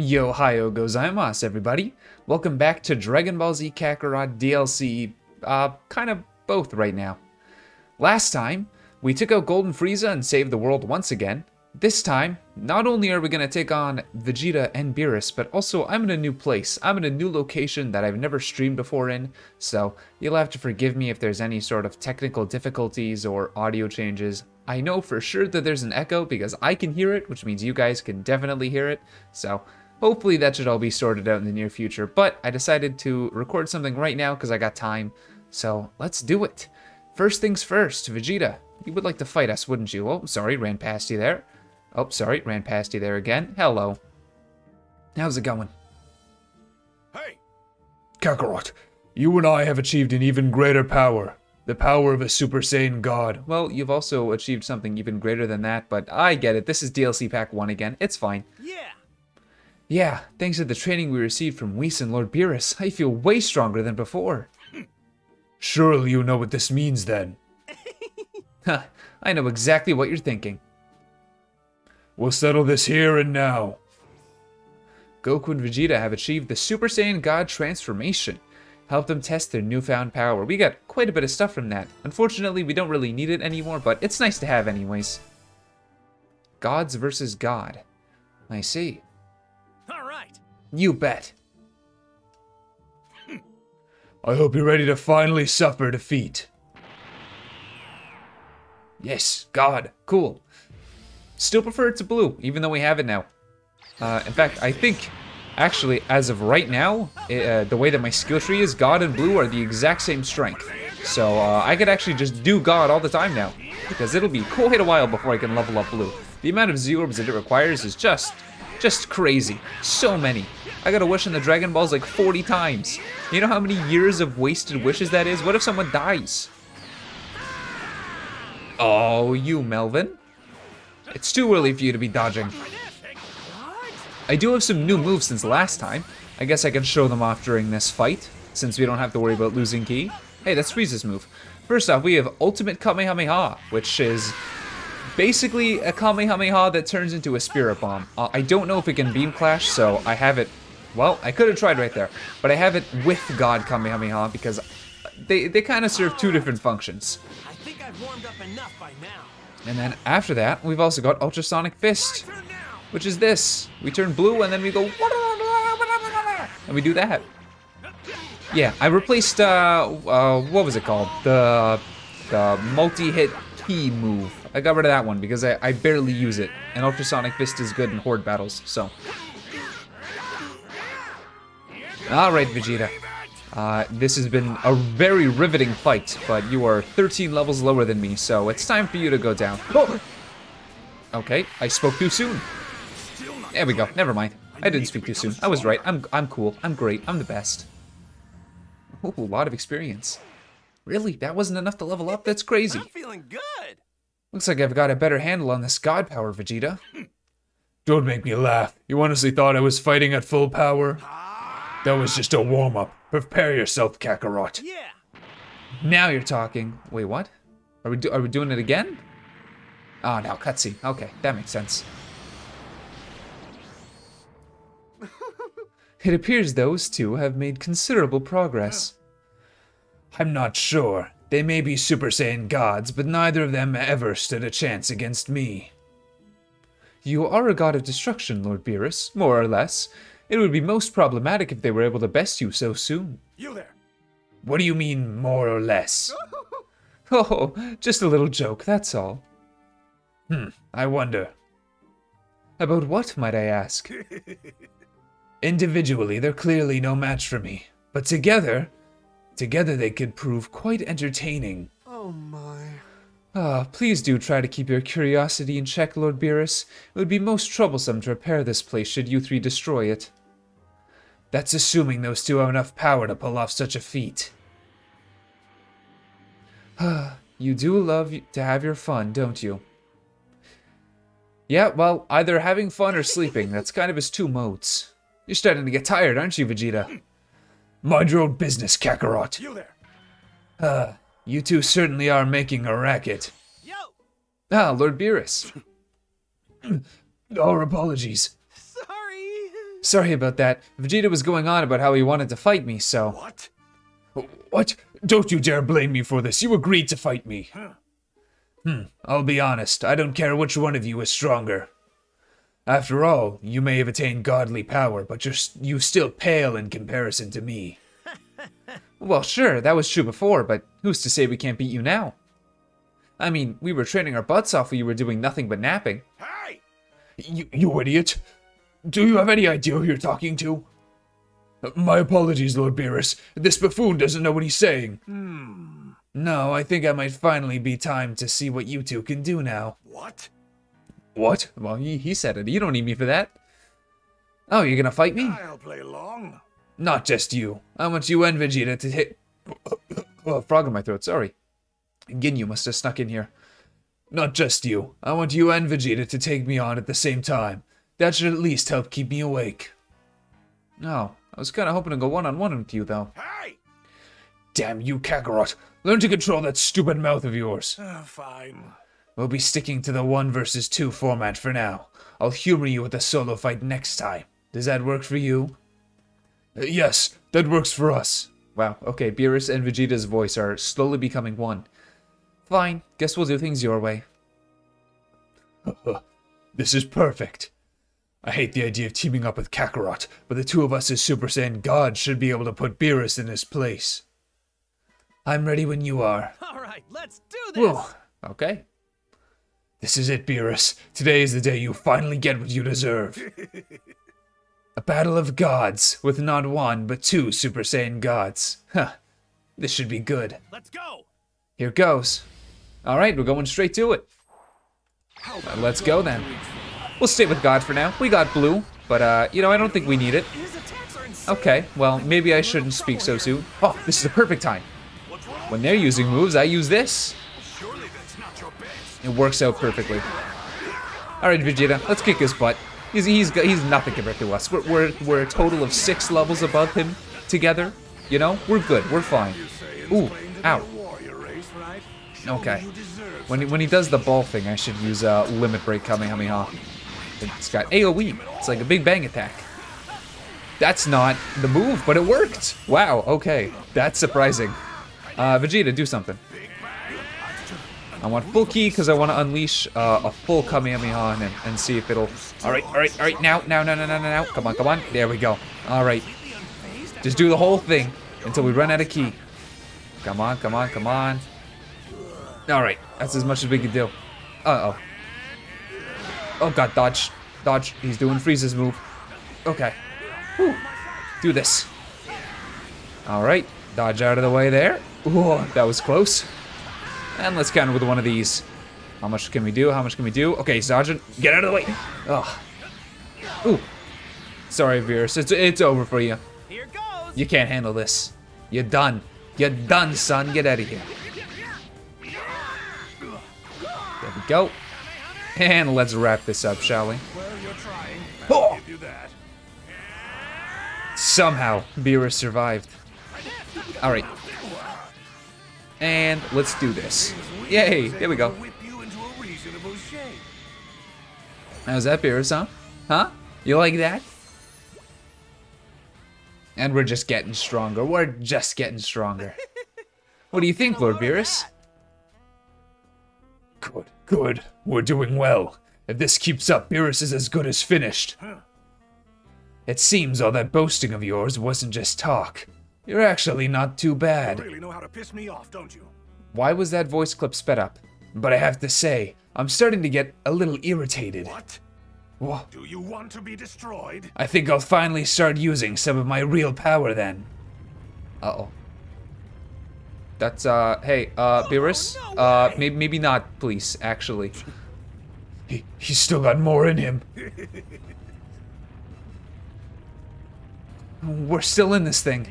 Yo-hi-yo gozaimasu, everybody. Welcome back to Dragon Ball Z Kakarot DLC, kind of both right now. Last time, we took out Golden Frieza and saved the world once again. This time, not only are we going to take on Vegeta and Beerus, but also I'm in a new place. I'm in a new location that I've never streamed before in, so you'll have to forgive me if there's any sort of technical difficulties or audio changes. I know for sure that there's an echo because I can hear it, which means you guys can definitely hear it, so hopefully that should all be sorted out in the near future, but I decided to record something right now because I got time, so let's do it. First things first, Vegeta, you would like to fight us, wouldn't you? Oh, sorry, ran past you there. Oh, sorry, ran past you there again. Hello. How's it going? Hey! Kakarot, you and I have achieved an even greater power. The power of a Super Saiyan God. Well, you've also achieved something even greater than that, but I get it. This is DLC Pack 1 again. It's fine. Yeah! Yeah, thanks to the training we received from Whis and Lord Beerus, I feel way stronger than before. Surely you know what this means then. Huh, I know exactly what you're thinking. We'll settle this here and now. Goku and Vegeta have achieved the Super Saiyan God transformation. Help them test their newfound power. We got quite a bit of stuff from that. Unfortunately, we don't really need it anymore, but it's nice to have anyways. Gods versus God. I see. You bet. I hope you're ready to finally suffer defeat. Yes, God. Cool. Still prefer it to blue, even though we have it now. In fact, I think, actually, as of right now, the way that my skill tree is, God and blue are the exact same strength. So I could actually just do God all the time now, because it'll be quite a while before I can level up blue. The amount of Z-orbs that it requires is just crazy. So many. I gotta wish in the Dragon Balls like 40 times. You know how many years of wasted wishes that is? What if someone dies? Oh, you, Melvin. It's too early for you to be dodging. I do have some new moves since last time. I guess I can show them off during this fight, since we don't have to worry about losing ki. Hey, that's Frieza's move. First off, we have Ultimate Kamehameha, which is basically a Kamehameha that turns into a Spirit Bomb. I don't know if it can Beam Clash, so I have it... Well, I could have tried right there, but I have it with God Kamehameha because they kind of serve two different functions. I think I've warmed up enough by now. And then after that, we've also got Ultrasonic Fist, which is this. We turn blue and then we go... And we do that. Yeah, I replaced, what was it called? The multi-hit key move. I got rid of that one because I barely use it, and Ultrasonic Fist is good in horde battles, so. Alright, Vegeta. This has been a very riveting fight, but you are 13 levels lower than me, so it's time for you to go down. Oh! Okay, I spoke too soon. There we go, never mind. I didn't speak too soon. I was right. I'm cool. I'm great. I'm the best. Ooh, a lot of experience. Really? That wasn't enough to level up? That's crazy. I'm feeling good. Looks like I've got a better handle on this God power, Vegeta. Don't make me laugh. You honestly thought I was fighting at full power? That was just a warm-up. Prepare yourself, Kakarot. Yeah. Now you're talking. Wait, what? Are we doing it again? Oh, no, cutscene. Okay, that makes sense. It appears those two have made considerable progress. I'm not sure. They may be Super Saiyan gods, but neither of them ever stood a chance against me. You are a god of destruction, Lord Beerus, more or less. It would be most problematic if they were able to best you so soon. You there! What do you mean, more or less? Oh, just a little joke, that's all. I wonder. About what, might I ask? Individually, they're clearly no match for me, but together they could prove quite entertaining. Oh my. Ah, please do try to keep your curiosity in check, Lord Beerus. It would be most troublesome to repair this place should you three destroy it. That's assuming those two have enough power to pull off such a feat. Ah, you do love to have your fun, don't you? Yeah, well, either having fun or sleeping. That's kind of his two modes. You're starting to get tired, aren't you, Vegeta? Mind your own business, Kakarot. You there. You two certainly are making a racket. Yo! Ah, Lord Beerus. Our apologies. Sorry. Sorry about that. Vegeta was going on about how he wanted to fight me, so... What? What? Don't you dare blame me for this. You agreed to fight me. Huh. I'll be honest. I don't care which one of you is stronger. After all, you may have attained godly power, but you still pale in comparison to me. Well, sure, that was true before, but who's to say we can't beat you now? I mean, we were training our butts off while you were doing nothing but napping. Hey! You idiot! Do you have any idea who you're talking to? My apologies, Lord Beerus. This buffoon doesn't know what he's saying. No, I think I might finally be time to see what you two can do now. What? What? Well, he said it. You don't need me for that. Oh, you're gonna fight me? I'll play along. Not just you. I want you and Vegeta to hit... Oh, frog in my throat, sorry. Ginyu must have snuck in here. Not just you. I want you and Vegeta to take me on at the same time. That should at least help keep me awake. Oh, I was kind of hoping to go one-on-one with you, though. Hey! Damn you, Kakarot. Learn to control that stupid mouth of yours. Fine. We'll be sticking to the 1-versus-2 format for now. I'll humor you with a solo fight next time. Does that work for you? Yes, that works for us. Wow, okay, Beerus and Vegeta's voice are slowly becoming one. Fine, guess we'll do things your way. This is perfect. I hate the idea of teaming up with Kakarot, but the two of us as Super Saiyan God should be able to put Beerus in his place. I'm ready when you are. Alright, let's do this! Whoa. Okay. This is it, Beerus. Today is the day you finally get what you deserve. A battle of gods, with not one, but 2 Super Saiyan gods. Huh. This should be good. Let's go! Here goes. Alright, we're going straight to it. Let's go, then. We'll stay with God for now. We got blue, but, you know, I don't think we need it. Okay, well, maybe I shouldn't speak so soon. Oh, this is the perfect time. When they're using moves, I use this. It works out perfectly. Alright, Vegeta, let's kick his butt. He's nothing compared to us. We're a total of 6 levels above him together. You know, we're good. We're fine. Ooh, ow. Okay. When he does the ball thing, I should use Limit Break Kamehameha. It's got AoE. It's like a Big Bang attack. That's not the move, but it worked. Wow, okay. That's surprising. Vegeta, do something. I want full ki because I want to unleash a full Kamehameha on him and see if it'll... Alright, now. Come on. There we go. Alright. Just do the whole thing until we run out of ki. Come on. Alright, that's as much as we can do. Uh-oh. Oh god, dodge. Dodge. He's doing Frieza's move. Okay. Whew. Do this. Alright. Dodge out of the way there. Whoa, that was close. And let's counter with one of these. How much can we do? Okay, Sergeant, get out of the way. Ugh. Ooh. Sorry, Beerus. It's over for you. Here goes. You can't handle this. You're done, son. Get out of here. There we go. And let's wrap this up, shall we? Oh! Somehow, Beerus survived. Alright. And let's do this. Yay! There we go. How's that, Beerus, huh? Huh? You like that? And we're just getting stronger. What do you think, Lord Beerus? Good. We're doing well. If this keeps up, Beerus is as good as finished. It seems all that boasting of yours wasn't just talk. You're actually not too bad. You really know how to piss me off, don't you? Why was that voice clip sped up? But I have to say, I'm starting to get a little irritated. What? Do you want to be destroyed? I think I'll finally start using some of my real power then. Uh-oh. That's, hey, Beerus? Maybe not, please, actually. He's still got more in him. We're still in this thing.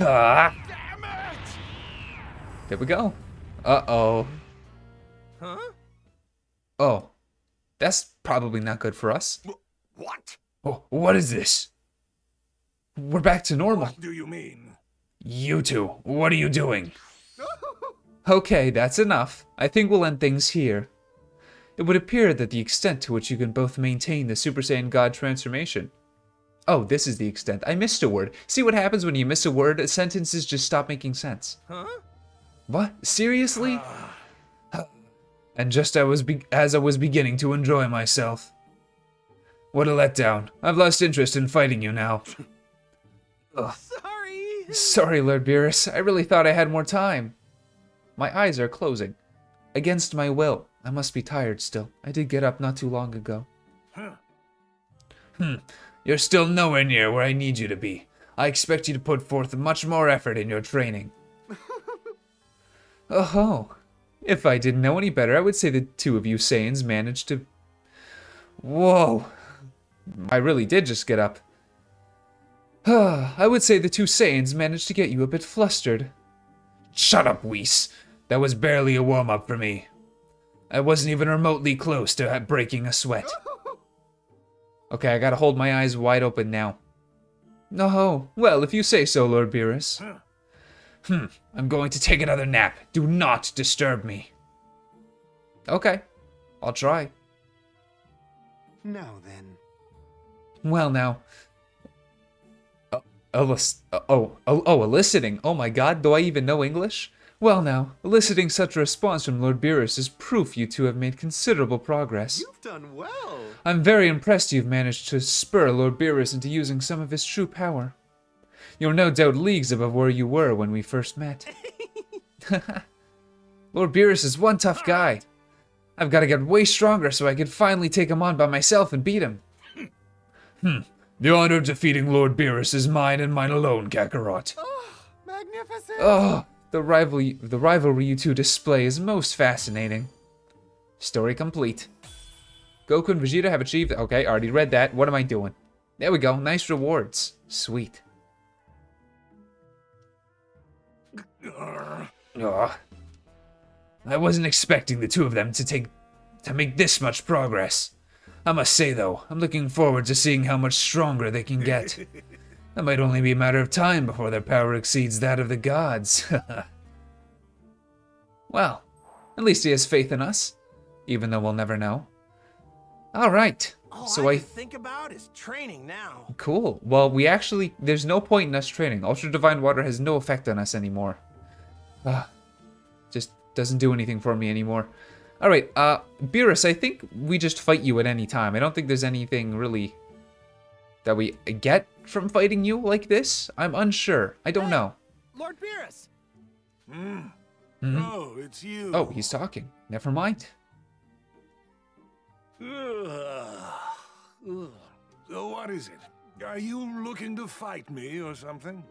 Ah. Damn it. There we go. Uh-oh. Huh? Oh. That's probably not good for us. What? Oh, what is this? We're back to normal. What do you mean? You two, what are you doing? Okay, that's enough. I think we'll end things here. It would appear that the extent to which you can both maintain the Super Saiyan God transformation Oh, this is the extent. I missed a word. See what happens when you miss a word? Sentences just stop making sense. Huh? What? Seriously? And just as I was beginning to enjoy myself. What a letdown. I've lost interest in fighting you now. Sorry! Sorry, Lord Beerus. I really thought I had more time. My eyes are closing. Against my will. I must be tired still. I did get up not too long ago. You're still nowhere near where I need you to be. I expect you to put forth much more effort in your training. Oh-ho. If I didn't know any better, I would say the two of you Saiyans managed to... Whoa. I really did just get up. I would say the two Saiyans managed to get you a bit flustered. Shut up, Whis. That was barely a warm-up for me. I wasn't even remotely close to breaking a sweat. Okay, I gotta hold my eyes wide open now. No, well, if you say so, Lord Beerus. I'm going to take another nap. Do not disturb me. Okay, I'll try. Now then. Well now. Eliciting. Oh my god, do I even know English? Well now, eliciting such a response from Lord Beerus is proof you two have made considerable progress. You've done well! I'm very impressed you've managed to spur Lord Beerus into using some of his true power. You're no doubt leagues above where you were when we first met. Lord Beerus is one tough guy. I've got to get way stronger so I can finally take him on by myself and beat him. The honor of defeating Lord Beerus is mine and mine alone, Kakarot. Oh, magnificent! Oh! The rivalry you two display is most fascinating. Story complete. Goku and Vegeta have achieved... Okay, I already read that. What am I doing? There we go. Nice rewards. Sweet. I wasn't expecting the two of them to make this much progress. I must say, though, I'm looking forward to seeing how much stronger they can get. That might only be a matter of time before their power exceeds that of the gods. Well, at least he has faith in us, even though we'll never know. All right. So I think about is training now. Cool. Well, we actually there's no point in us training. Ultra Divine Water has no effect on us anymore. Just doesn't do anything for me anymore. All right, Beerus, I think we just fight you at any time. I don't think there's anything really that we get from fighting you like this? I'm unsure. I don't know. Lord Beerus. Oh, it's you. Oh, he's talking. Never mind. So what is it? Are you looking to fight me or something?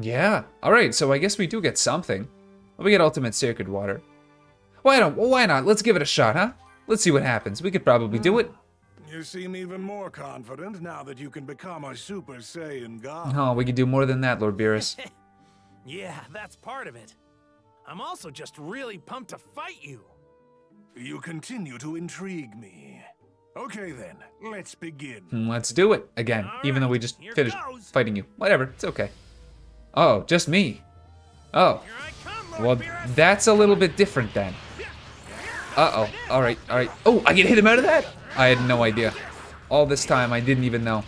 Yeah. All right. So I guess we do get something. We get Ultimate Sacred Water. Why not? Let's give it a shot, huh? Let's see what happens. We could probably do it. You seem even more confident now that you can become a Super Saiyan God. Oh, we can do more than that, Lord Beerus. Yeah, that's part of it. I'm also just really pumped to fight you. You continue to intrigue me. Okay then, let's begin. Let's do it again, right, even though we just finished fighting you. Whatever, it's okay. Oh, just me. Oh. Come, well, Beerus. That's a little bit different then. Uh-oh, all right. Oh, I can hit him out of that? I had no idea. All this time, I didn't even know.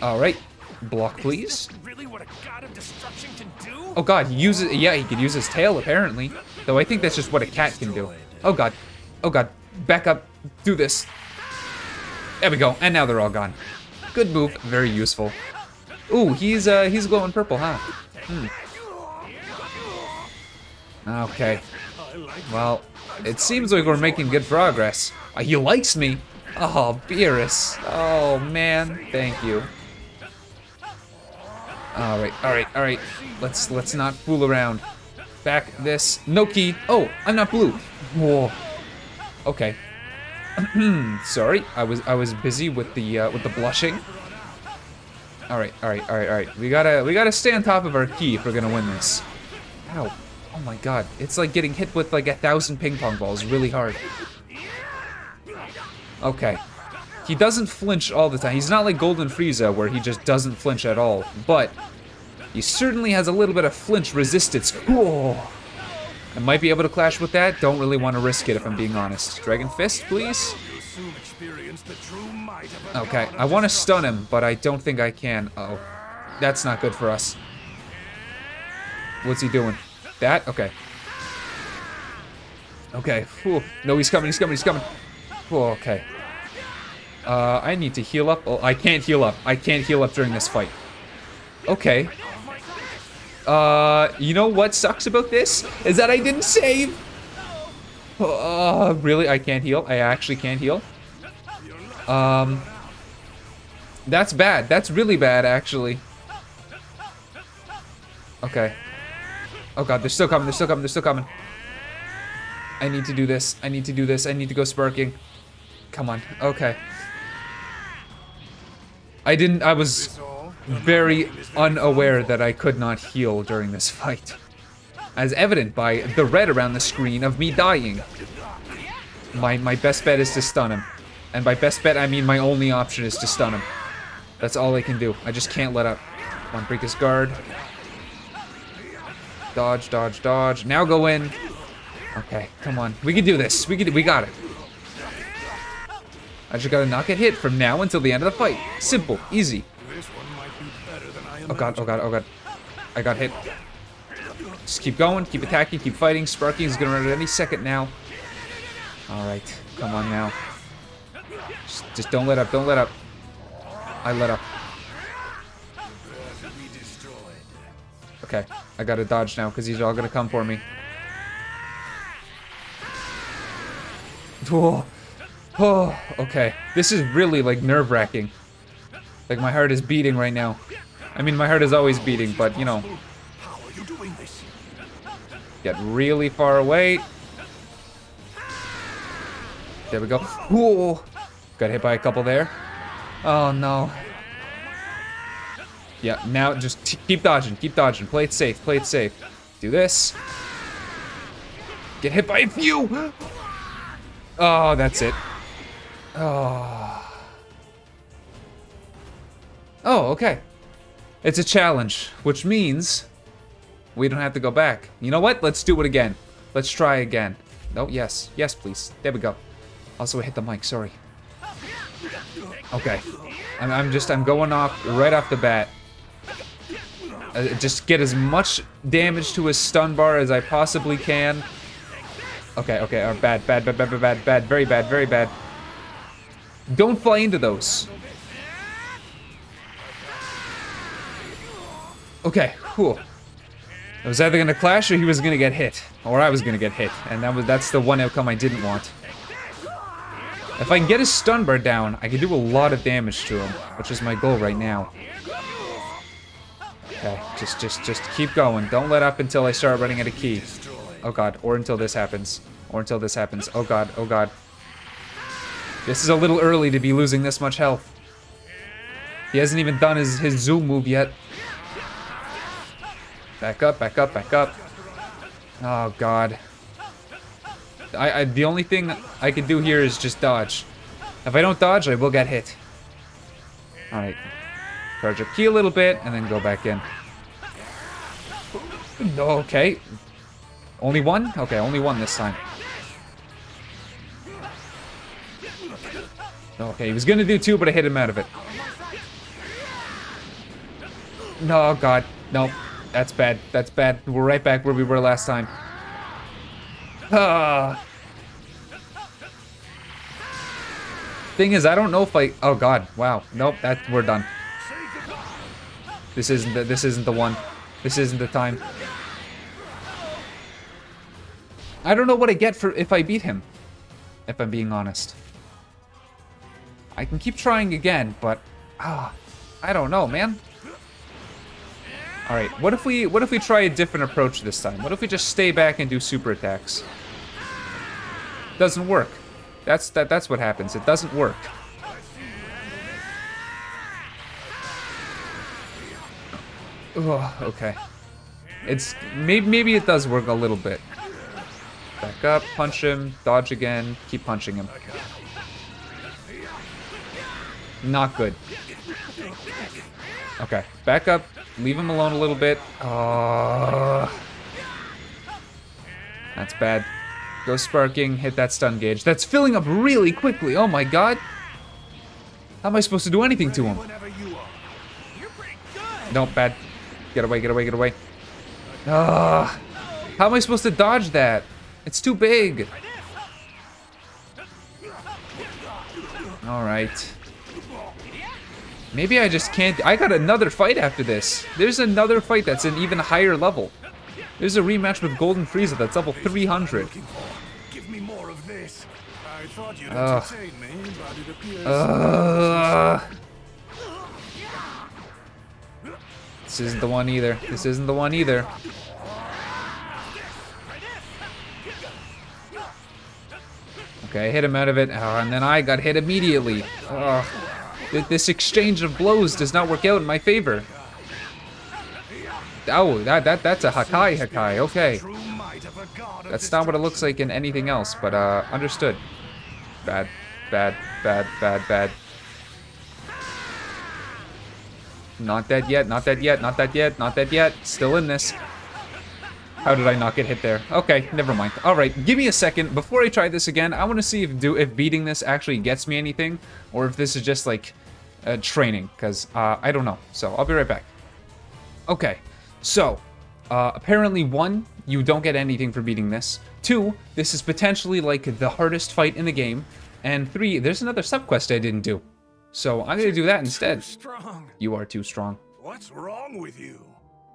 All right, block, please. Really what a god of destruction can do? Oh god, he uses. Yeah, he could use his tail apparently. Though I think that's just what a cat can do. Oh god, back up, do this. There we go, and now they're all gone. Good move, very useful. Ooh, he's glowing purple, huh? Okay. Well, it seems like we're making good progress. He likes me. Oh, Beerus. Oh, man. Thank you. All right. Let's not fool around. Back this. No key. Oh, I'm not blue. Whoa. Okay. Sorry. I was busy with the blushing. All right. We gotta stay on top of our key if we're gonna win this. Ow. Oh my god. It's like getting hit with like 1,000 ping pong balls really hard. Okay. He doesn't flinch all the time. He's not like Golden Frieza where he just doesn't flinch at all. But he certainly has a little bit of flinch resistance. Oh. I might be able to clash with that. Don't really want to risk it if I'm being honest. Dragon Fist, please. Okay, I want to stun him, but I don't think I can. Uh-oh. That's not good for us. What's he doing? That? Okay. Okay. Ooh. No, he's coming, he's coming, he's coming. Ooh, okay. I need to heal up. Oh, I can't heal up. I can't heal up during this fight. Okay. You know what sucks about this? Is that I didn't save! Really? I can't heal? I actually can't heal? That's bad. That's really bad, actually. Okay. Oh god, they're still coming, they're still coming, they're still coming. I need to do this. I need to do this. I need to go sparking. Come on. Okay. I was very unaware that I could not heal during this fight. As evident by the red around the screen of me dying. My best bet is to stun him. And by best bet, I mean my only option is to stun him. That's all I can do. I just can't let up. Come on, break his guard. Dodge, dodge, dodge. Now go in. Okay, come on. We can do this. We got it. I just gotta not get hit from now until the end of the fight. Simple, easy. Oh god, oh god, oh god. I got hit. Just keep going, keep attacking, keep fighting. Sparky is gonna run at any second now. Alright, come on now. Just don't let up, don't let up. I let up. Okay, I gotta dodge now because he's all gonna come for me. Whoa. Oh, okay. This is really, like, nerve-wracking. Like, my heart is beating right now. I mean, my heart is always beating, but, you know. Get really far away. There we go. Ooh. Got hit by a couple there. Oh, no. Yeah, now just keep dodging. Keep dodging. Play it safe. Play it safe. Do this. Get hit by a few! Oh, that's it. Oh. Oh, okay. It's a challenge, which means we don't have to go back. You know what? Let's do it again. Let's try again. No, yes. Yes, please. There we go. Also, I hit the mic. Sorry. Okay. I'm going off right off the bat. Just get as much damage to his stun bar as I possibly can. Okay, okay. Bad, bad, bad, bad, bad, bad, bad. Very bad, very bad. Don't fly into those. Okay, cool. I was either gonna clash or he was gonna get hit. Or I was gonna get hit. And that's the one outcome I didn't want. If I can get his stun bar down, I can do a lot of damage to him, which is my goal right now. Okay, just keep going. Don't let up until I start running out of key. Oh god, or until this happens. Or until this happens. Oh god, oh god. This is a little early to be losing this much health. He hasn't even done his zoom move yet. Back up, back up, back up. Oh god. The only thing I can do here is just dodge. If I don't dodge, I will get hit. Alright. Charge up key a little bit, and then go back in. Okay. Only one? Okay, only one this time. Okay, he was gonna do two, but I hit him out of it. No, god. No. That's bad. That's bad. We're right back where we were last time. Thing is, I don't know if I... Oh, god. Wow. Nope, we're done. This isn't the one. This isn't the time. I don't know what I get for if I beat him. If I'm being honest. I can keep trying again, but I don't know, man. All right, what if we try a different approach this time? What if we just stay back and do super attacks? Doesn't work. That's what happens. It doesn't work. Oh, okay. It's maybe it does work a little bit. Back up, punch him, dodge again, keep punching him. Not good. Okay, back up. Leave him alone a little bit. That's bad. Go sparking, hit that stun gauge. That's filling up really quickly. Oh my god. How am I supposed to do anything to him? No, bad. Get away, get away, get away. Ugh. How am I supposed to dodge that? It's too big. Alright. Maybe I just can't. I got another fight after this. There's another fight that's an even higher level. There's a rematch with Golden Frieza that's level 300. This isn't the one either. This isn't the one either. Okay, I hit him out of it, and then I got hit immediately. This exchange of blows does not work out in my favor. Oh, that's a Hakai, okay. That's not what it looks like in anything else, but understood. Bad, bad, bad, bad, bad. Not dead yet, not dead yet, not dead yet, not dead yet. Still in this. How did I not get hit there? Okay, never mind. Alright, give me a second. Before I try this again, I want to see if beating this actually gets me anything, or if this is just like training, because I don't know. So I'll be right back. Okay, so apparently 1, you don't get anything for beating this. 2, this is potentially like the hardest fight in the game. And 3, there's another subquest I didn't do. So I'm going to do that instead. You are too strong. What's wrong with you?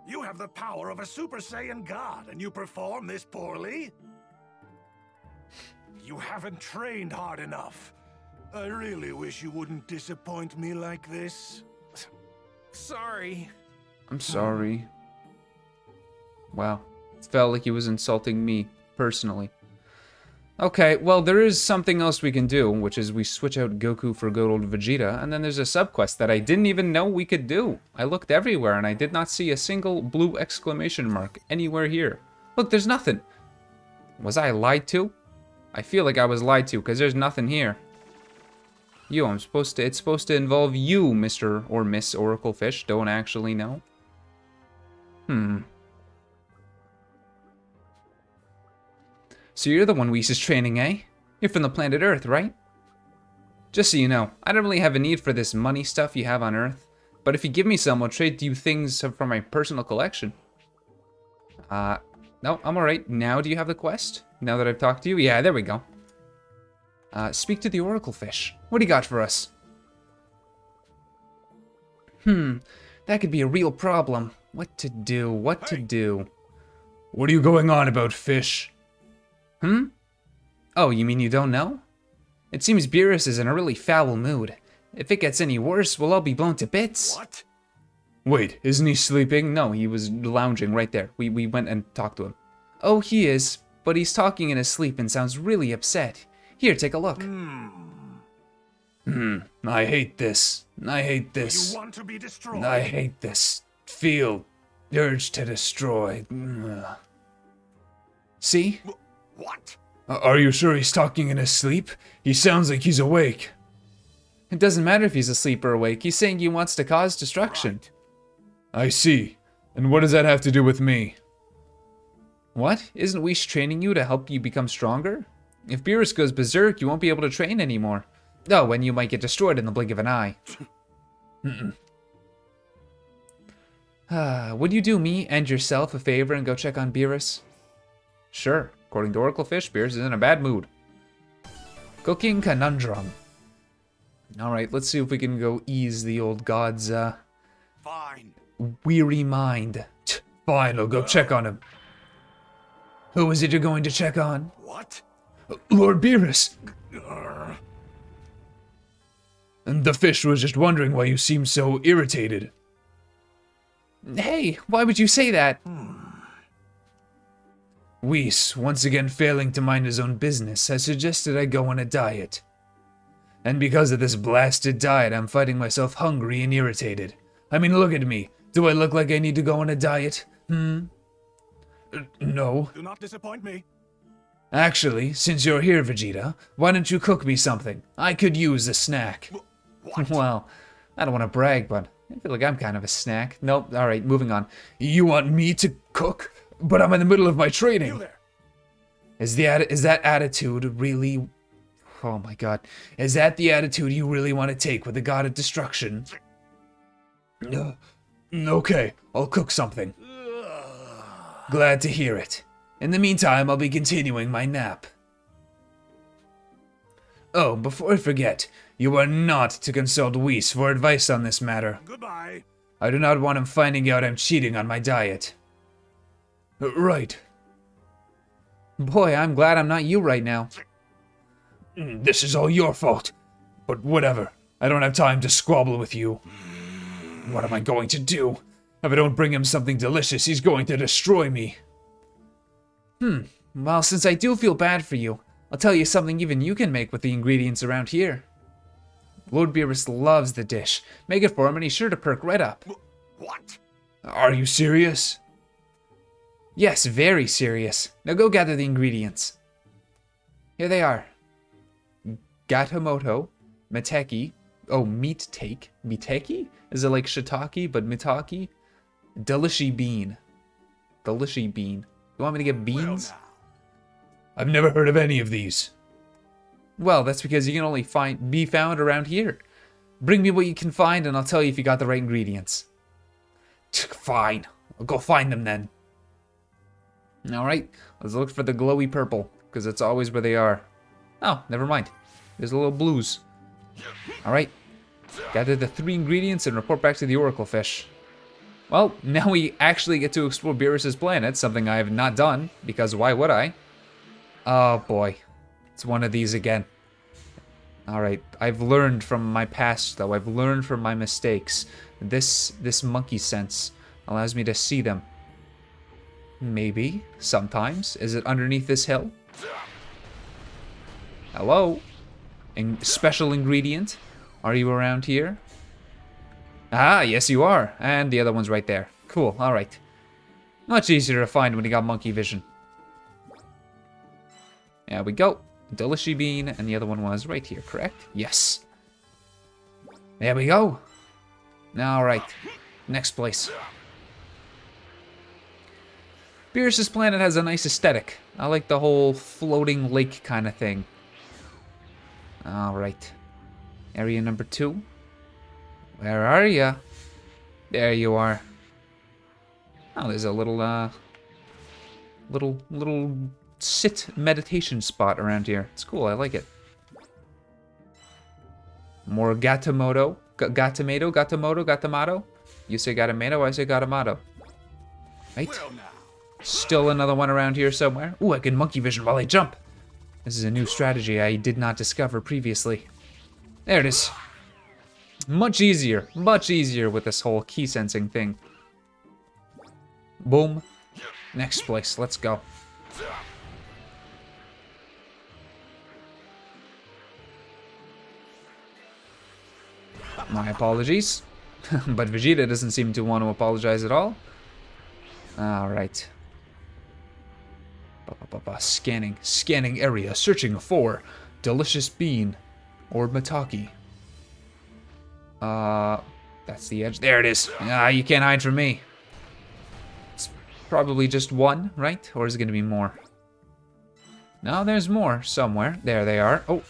You have the power of a Super Saiyan God, and you perform this poorly? You haven't trained hard enough. I really wish you wouldn't disappoint me like this. Sorry. I'm sorry. Wow. It felt like he was insulting me, personally. Okay, well, there is something else we can do, which is we switch out Goku for good old Vegeta, and then there's a subquest that I didn't even know we could do. I looked everywhere, and I did not see a single blue exclamation mark anywhere here. Look, there's nothing. Was I lied to? I feel like I was lied to, because there's nothing here. You, I'm supposed to, it's supposed to involve you, Mr. or Miss Oracle Fish. Don't actually know. So you're the one Whis is training, eh? You're from the planet Earth, right? Just so you know, I don't really have a need for this money stuff you have on Earth, but if you give me some, I'll trade you things from my personal collection. No, I'm alright. Now do you have the quest? Now that I've talked to you? Yeah, there we go. Speak to the Oracle Fish. What do you got for us? That could be a real problem. What to do, what to do. What are you going on about, fish? Oh, you mean you don't know? It seems Beerus is in a really foul mood. If it gets any worse, we'll all be blown to bits. What? Wait, isn't he sleeping? No, he was lounging right there. We went and talked to him. Oh, he is, but he's talking in his sleep and sounds really upset. Here, take a look. I hate this. I hate this. You want to be destroyed. I hate this. Feel the urge to destroy. See? What? Are you sure he's talking in his sleep? He sounds like he's awake. It doesn't matter if he's asleep or awake. He's saying he wants to cause destruction. Right. I see. And what does that have to do with me? What? Isn't Whis training you to help you become stronger? If Beerus goes berserk, you won't be able to train anymore. Oh, and you might get destroyed in the blink of an eye. Would you do me and yourself a favor and go check on Beerus? Sure. According to Oracle Fish, Beerus is in a bad mood. Cooking conundrum. Alright, let's see if we can go ease the old god's Fine. Weary mind. Fine, I'll go check on him. Who is it you're going to check on? What? Lord Beerus! And the fish was just wondering why you seem so irritated. Hey, why would you say that? Whis, once again failing to mind his own business, has suggested I go on a diet. And because of this blasted diet, I'm fighting myself hungry and irritated. I mean, look at me. Do I look like I need to go on a diet? No. Do not disappoint me. Actually, since you're here, Vegeta, why don't you cook me something? I could use a snack. What? Well, I don't want to brag, but I feel like I'm kind of a snack. Nope, alright, moving on. You want me to cook? But I'm in the middle of my training. Is that attitude really Oh my god. Is that the attitude you really want to take with the god of destruction? Okay, I'll cook something. Glad to hear it. In the meantime, I'll be continuing my nap. Oh, before I forget, you are not to consult Whis for advice on this matter. Goodbye. I do not want him finding out I'm cheating on my diet. Right. Boy, I'm glad I'm not you right now. This is all your fault. But whatever. I don't have time to squabble with you. What am I going to do? If I don't bring him something delicious, he's going to destroy me. Well, since I do feel bad for you, I'll tell you something even you can make with the ingredients around here. Lord Beerus loves the dish. Make it for him and he's sure to perk right up. What? Are you serious? Yes, very serious. Now go gather the ingredients. Here they are. Gatomoto, Mateki, oh, meat-take. Miteki? Is it like shiitake, but mitaki? Delishy bean. Delishy bean. You want me to get beans? Well, I've never heard of any of these. Well, that's because you can only be found around here. Bring me what you can find, and I'll tell you if you got the right ingredients. Fine. I'll go find them then. Alright, let's look for the glowy purple, because that's always where they are. Oh, never mind. There's the little blues. Alright. Gather the three ingredients and report back to the Oracle Fish. Well, now we actually get to explore Beerus' planet, something I have not done, because why would I? Oh boy. It's one of these again. Alright, I've learned from my past, though. I've learned from my mistakes. This monkey sense allows me to see them. Maybe. Sometimes. Is it underneath this hill? Hello? Special ingredient? Are you around here? Ah, yes you are. And the other one's right there. Cool, alright. Much easier to find when you got monkey vision. There we go. Delishy bean, and the other one was right here, correct? Yes. There we go. Alright. Next place. Beerus' planet has a nice aesthetic. I like the whole floating lake kind of thing. Alright. Area number 2. Where are ya? There you are. Oh, there's a little, little sit meditation spot around here. It's cool, I like it. More Gatomoto. Gatomoto. You say Gatomato, I say Gatomato. Right? Well, still another one around here somewhere. Ooh, I can monkey vision while I jump. This is a new strategy I did not discover previously. There it is. Much easier with this whole key sensing thing. Boom. Next place, let's go. My apologies. But Vegeta doesn't seem to want to apologize at all. Alright. Scanning area, searching for delicious bean or mataki. That's the edge. There it is. Ah, you can't hide from me. It's probably just one, right? Or is it going to be more? No, there's more somewhere. There they are. Oh,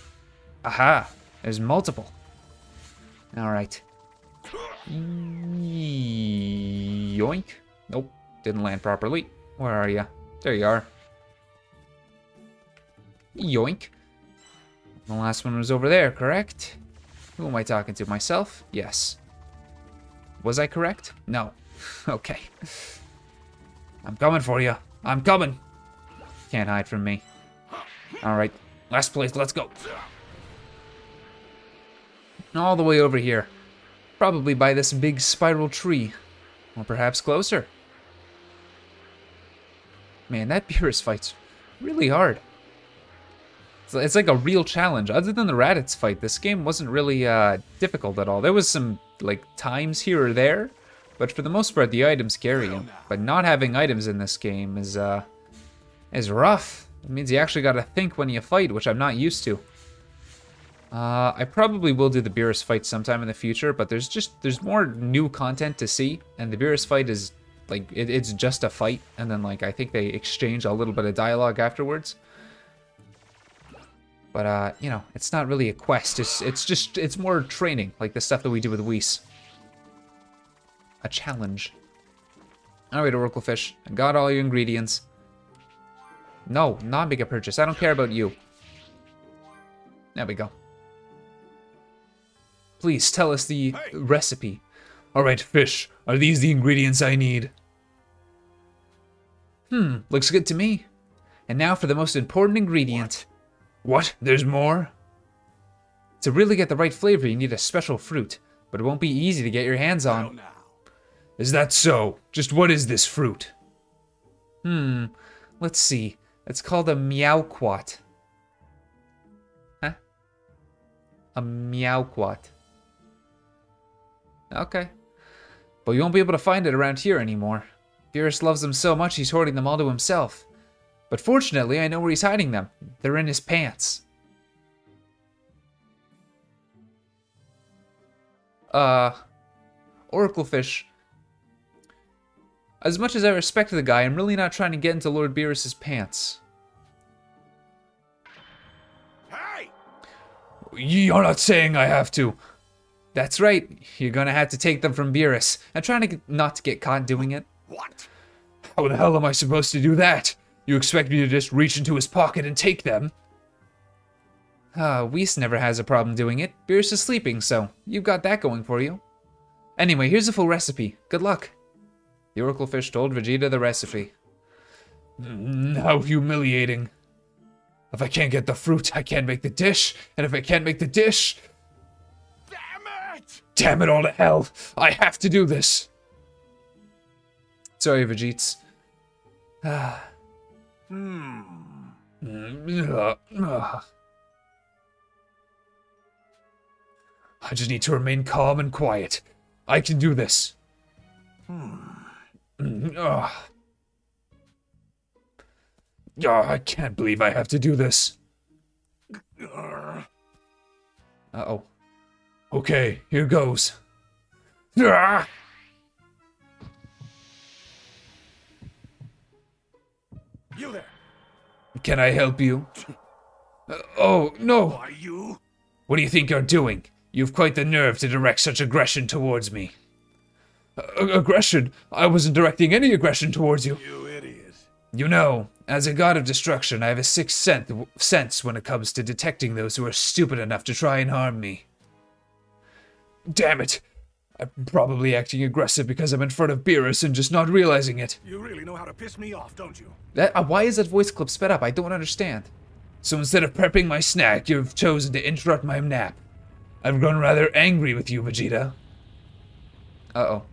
aha. There's multiple. Alright. Yoink. Nope, didn't land properly. Where are you? There you are. Yoink. The last one was over there, correct? Who am I talking to? Myself? Yes. Was I correct? No. Okay. I'm coming for you. I'm coming. Can't hide from me. Alright. Last place. Let's go. All the way over here. Probably by this big spiral tree. Or perhaps closer. Man, that Beerus fight's really hard. It's like a real challenge. Other than the Raditz fight, this game wasn't really difficult at all. There was some, like, times here or there, but for the most part, the items carry you. But not having items in this game is rough. It means you actually gotta think when you fight, which I'm not used to. I probably will do the Beerus fight sometime in the future, but there's more new content to see, and the Beerus fight is, like, it's just a fight, and then, like, I think they exchange a little bit of dialogue afterwards. But, you know, it's not really a quest. It's more training, like the stuff that we do with Whis. A challenge. Alright, Oracle Fish. I got all your ingredients. No, not make a purchase. I don't care about you. There we go. Please tell us the recipe. Alright, fish. Are these the ingredients I need? Hmm, looks good to me. And now for the most important ingredient. What? There's more? To really get the right flavor, you need a special fruit, but it won't be easy to get your hands on. Is that so? Just what is this fruit? Hmm, let's see. It's called a meowquat. Huh? A meowquat. Okay. But you won't be able to find it around here anymore. Beerus loves them so much he's hoarding them all to himself. But fortunately, I know where he's hiding them. They're in his pants. Oracle Fish. As much as I respect the guy, I'm really not trying to get into Lord Beerus's pants. Hey! You're not saying I have to. That's right. You're gonna have to take them from Beerus. I'm trying not to get caught doing it. What? How the hell am I supposed to do that? You expect me to just reach into his pocket and take them? Whis never has a problem doing it. Beerus is sleeping, so you've got that going for you. Anyway, here's a full recipe. Good luck. The Oracle Fish told Vegeta the recipe. How humiliating. If I can't get the fruit, I can't make the dish. And if I can't make the dish... Damn it! Damn it all to hell! I have to do this! Sorry, Vegetes. I just need to remain calm and quiet. I can do this. I can't believe I have to do this. Uh-oh. Okay, here goes. You there. Can I help you? Oh, no! Are you? What do you think you're doing? You've quite the nerve to direct such aggression towards me. Aggression? I wasn't directing any aggression towards you. You idiot. You know, as a god of destruction, I have a sixth sense when it comes to detecting those who are stupid enough to try and harm me. Damn it! I'm probably acting aggressive because I'm in front of Beerus and just not realizing it. You really know how to piss me off, don't you? Why is that voice clip sped up? I don't understand. So instead of prepping my snack, you've chosen to interrupt my nap. I've grown rather angry with you, Vegeta. Uh-oh.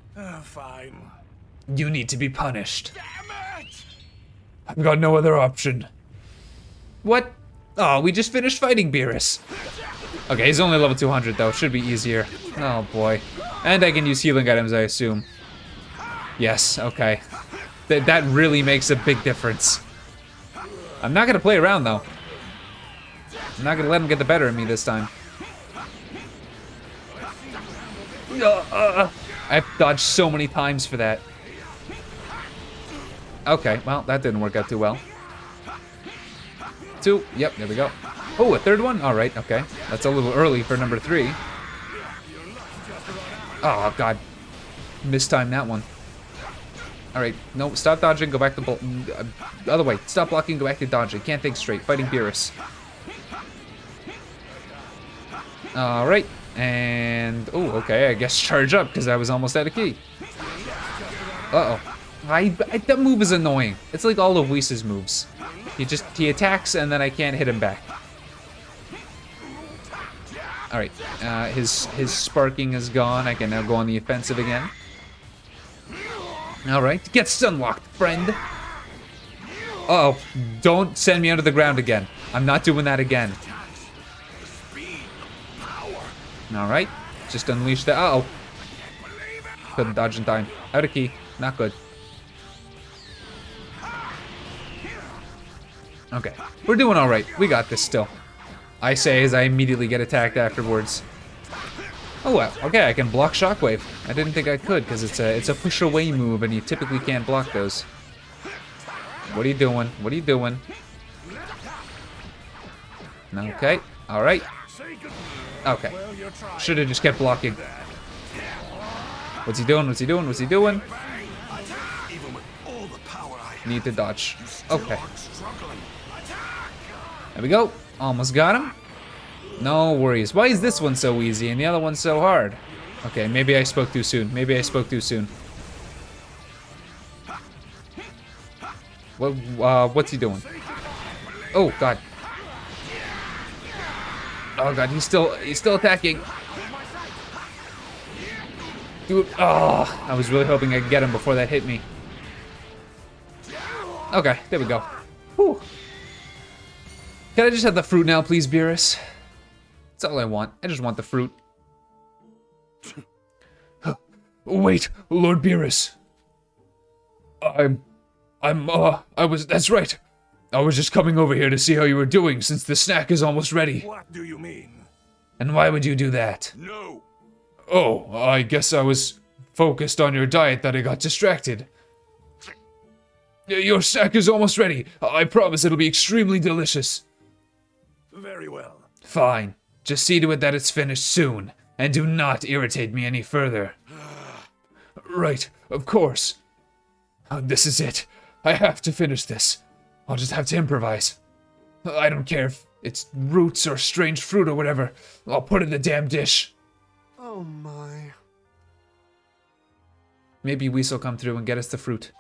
Fine. You need to be punished. Damn it! I've got no other option. What? Oh, we just finished fighting Beerus. Okay, he's only level 200 though. Should be easier. Oh boy. And I can use healing items, I assume. Yes, okay. That really makes a big difference. I'm not gonna play around, though. I'm not gonna let him get the better of me this time. I've dodged so many times for that. Okay, well, that didn't work out too well. Two, yep, there we go. Oh, a third one? Alright, okay. That's a little early for number three. Oh, God. Mistimed that one. Alright, no, stop dodging, go back to the other way. Stop blocking, go back to dodging. Can't think straight. Fighting Beerus. Alright, and... Oh, okay, I guess charge up, because I was almost out of key. Uh-oh. That move is annoying. It's like all of Whis' moves. He attacks, and then I can't hit him back. Alright, his sparking is gone. I can now go on the offensive again. Alright, get stunlocked, friend! Uh-oh, don't send me under the ground again. I'm not doing that again. Alright, just unleash the- uh-oh. Couldn't dodge in time. Out of key, not good. Okay, we're doing alright. We got this still. I say as I immediately get attacked afterwards. Oh well, okay, I can block Shockwave. I didn't think I could because it's a push away move and you typically can't block those. What are you doing? What are you doing? Okay. Alright. Okay. Should have just kept blocking. What's he doing? What's he doing? What's he doing? Need to dodge. Okay. There we go. Almost got him. No worries. Why is this one so easy and the other one so hard? Okay, maybe I spoke too soon. Maybe I spoke too soon. Well, what's he doing? Oh god. Oh god, he's still attacking. Dude, oh, I was really hoping I could get him before that hit me. Okay, there we go. Whew. Can I just have the fruit now, please, Beerus? That's all I want. I just want the fruit. Wait, Lord Beerus. That's right. I was just coming over here to see how you were doing, since the snack is almost ready. What do you mean? And why would you do that? No. Oh, I guess I was focused on your diet that I got distracted. Your snack is almost ready. I promise it'll be extremely delicious. Very well. Fine. Just see to it that it's finished soon, and do not irritate me any further. Right, of course. This is it. I have to finish this. I'll just have to improvise. I don't care if it's roots or strange fruit or whatever. I'll put in the damn dish. Oh my. Maybe Whis will come through and get us the fruit.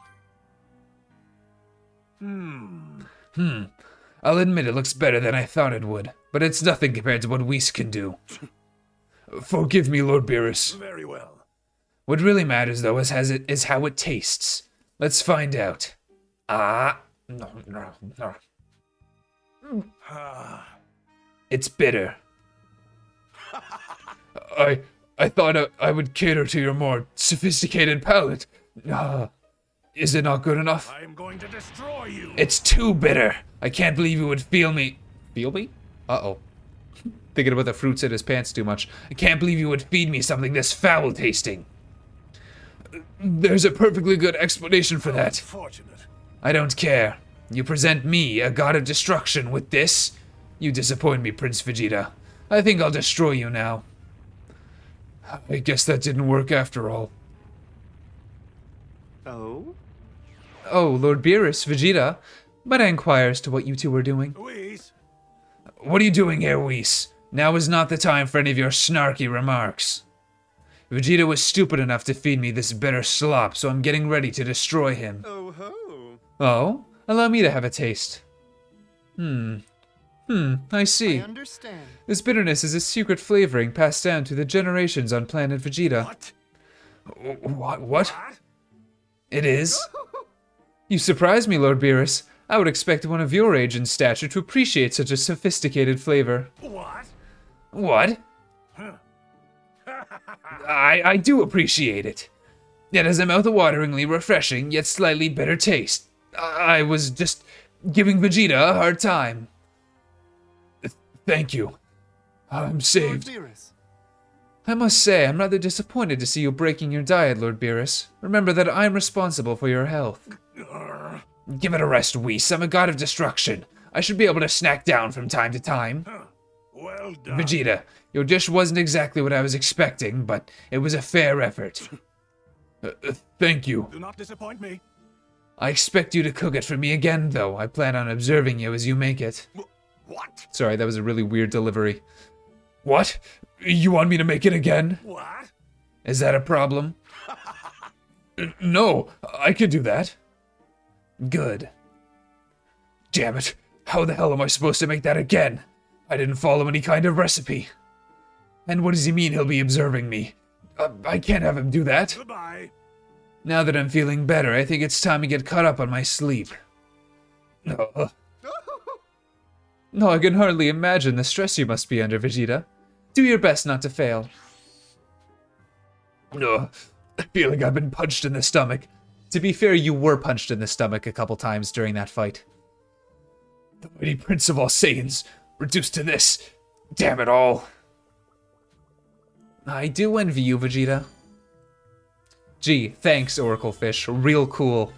I'll admit it looks better than I thought it would, but it's nothing compared to what Whis can do. Forgive me, Lord Beerus. Very well. What really matters, though, is how it tastes. Let's find out. No. It's bitter. I thought I would cater to your more sophisticated palate. Is it not good enough? I am going to destroy you. It's too bitter. I can't believe you would feel me. Feel me? Uh-oh. Thinking about the fruits in his pants too much. I can't believe you would feed me something this foul-tasting. There's a perfectly good explanation for that. Unfortunate. I don't care. You present me, a god of destruction, with this? You disappoint me, Prince Vegeta. I think I'll destroy you now. I guess that didn't work after all. Oh? Oh, Lord Beerus, Vegeta. Might I inquire as to what you two were doing? Whis! What are you doing here, Whis? Now is not the time for any of your snarky remarks. Vegeta was stupid enough to feed me this bitter slop, so I'm getting ready to destroy him. Oh ho! Oh? Allow me to have a taste. I see. I understand. This bitterness is a secret flavoring passed down to the generations on planet Vegeta. What? What? It is? You surprise me, Lord Beerus. I would expect one of your age and stature to appreciate such a sophisticated flavor. What? What? Huh. I do appreciate it. It has a mouth-wateringly refreshing, yet slightly bitter taste. I was just giving Vegeta a hard time. Thank you. I'm saved. Lord Beerus. I must say, I'm rather disappointed to see you breaking your diet, Lord Beerus. Remember that I'm responsible for your health. Give it a rest, Whis. I'm a god of destruction. I should be able to snack down from time to time. Well done. Vegeta, your dish wasn't exactly what I was expecting, but it was a fair effort. Thank you. Do not disappoint me. I expect you to cook it for me again, though. I plan on observing you as you make it. What? Sorry, that was a really weird delivery. What? You want me to make it again? What? Is that a problem? No, I could do that. Good. Damn it. How the hell am I supposed to make that again? I didn't follow any kind of recipe. And what does he mean he'll be observing me? I can't have him do that. Goodbye. Now that I'm feeling better, I think it's time to get caught up on my sleep. No, I can hardly imagine the stress you must be under, Vegeta. Do your best not to fail. I feel like I've been punched in the stomach. To be fair, you were punched in the stomach a couple times during that fight. The mighty prince of all Saiyans, reduced to this. Damn it all. I do envy you, Vegeta. Gee, thanks, Oracle Fish. Real cool.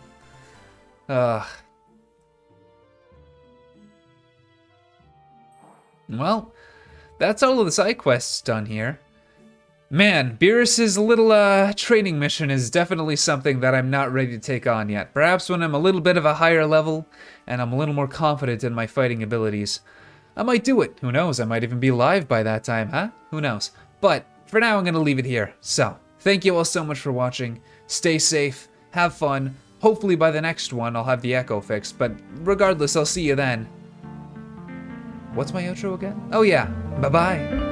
Well, that's all of the side quests done here. Man, Beerus's little training mission is definitely something that I'm not ready to take on yet. Perhaps when I'm a little bit of a higher level, and I'm a little more confident in my fighting abilities, I might do it. Who knows, I might even be live by that time, huh? Who knows? But, for now I'm gonna leave it here. So, thank you all so much for watching. Stay safe, have fun. Hopefully by the next one I'll have the echo fixed, but regardless, I'll see you then. What's my outro again? Oh yeah, bye-bye.